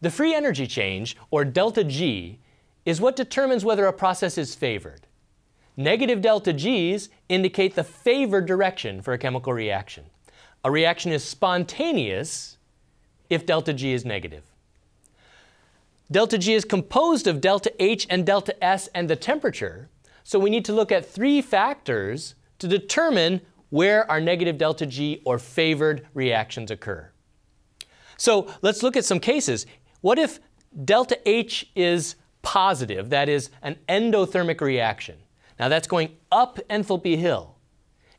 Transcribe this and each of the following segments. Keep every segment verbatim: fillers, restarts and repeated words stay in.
The free energy change, or delta G, is what determines whether a process is favored. Negative delta G's indicate the favored direction for a chemical reaction. A reaction is spontaneous if delta G is negative. Delta G is composed of delta H and delta S and the temperature, so we need to look at three factors to determine where our negative delta G or favored reactions occur. So let's look at some cases. What if delta H is positive, that is an endothermic reaction? Now that's going up enthalpy hill.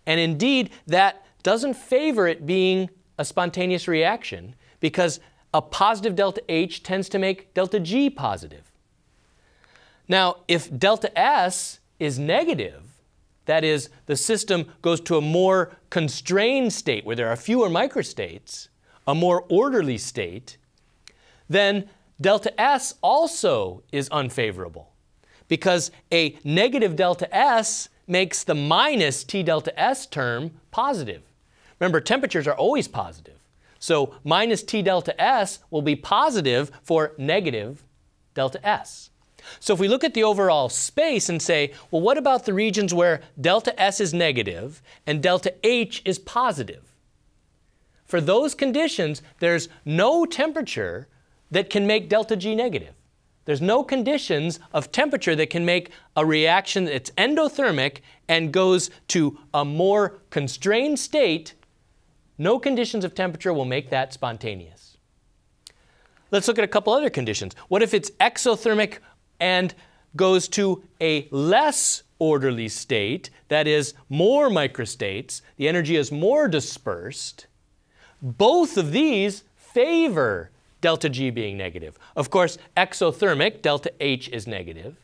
And indeed, that doesn't favor it being a spontaneous reaction because a positive delta H tends to make delta G positive. Now, if delta S is negative, that is, the system goes to a more constrained state where there are fewer microstates, a more orderly state, then delta S also is unfavorable because a negative delta S makes the minus T delta S term positive. Remember, temperatures are always positive. So minus T delta S will be positive for negative delta S. So if we look at the overall space and say, well, what about the regions where delta S is negative and delta H is positive? For those conditions, there's no temperature that can make delta G negative. There's no conditions of temperature that can make a reaction that's endothermic and goes to a more constrained state. No conditions of temperature will make that spontaneous. Let's look at a couple other conditions. What if it's exothermic and goes to a less orderly state, that is, more microstates, the energy is more dispersed? Both of these favor delta G being negative. Of course, exothermic, delta H is negative.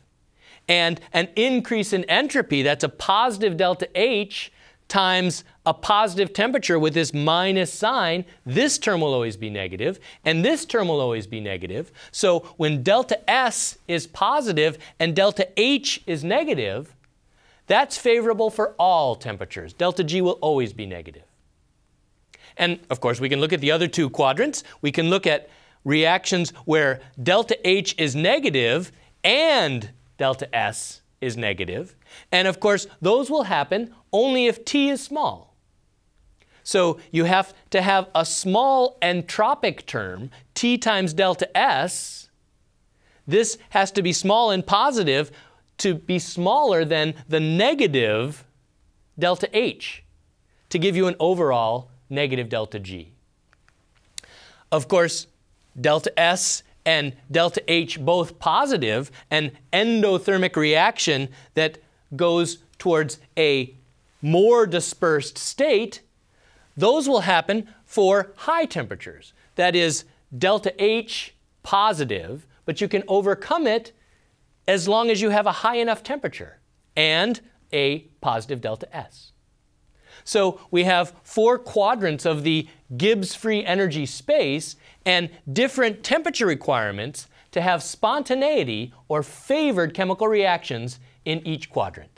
And an increase in entropy, that's a positive delta H, times a positive temperature with this minus sign, this term will always be negative, and this term will always be negative. So when delta S is positive and delta H is negative, that's favorable for all temperatures. Delta G will always be negative. And of course, we can look at the other two quadrants. We can look at reactions where delta H is negative and delta S is negative. And of course, those will happen only if T is small. So you have to have a small entropic term, T times delta S. This has to be small and positive to be smaller than the negative delta H to give you an overall negative delta G. Of course, delta S and delta H both positive, an endothermic reaction that goes towards a more dispersed state, those will happen for high temperatures. That is, delta H positive, but you can overcome it as long as you have a high enough temperature and a positive delta S. So we have four quadrants of the Gibbs free energy space and different temperature requirements to have spontaneity or favored chemical reactions in each quadrant.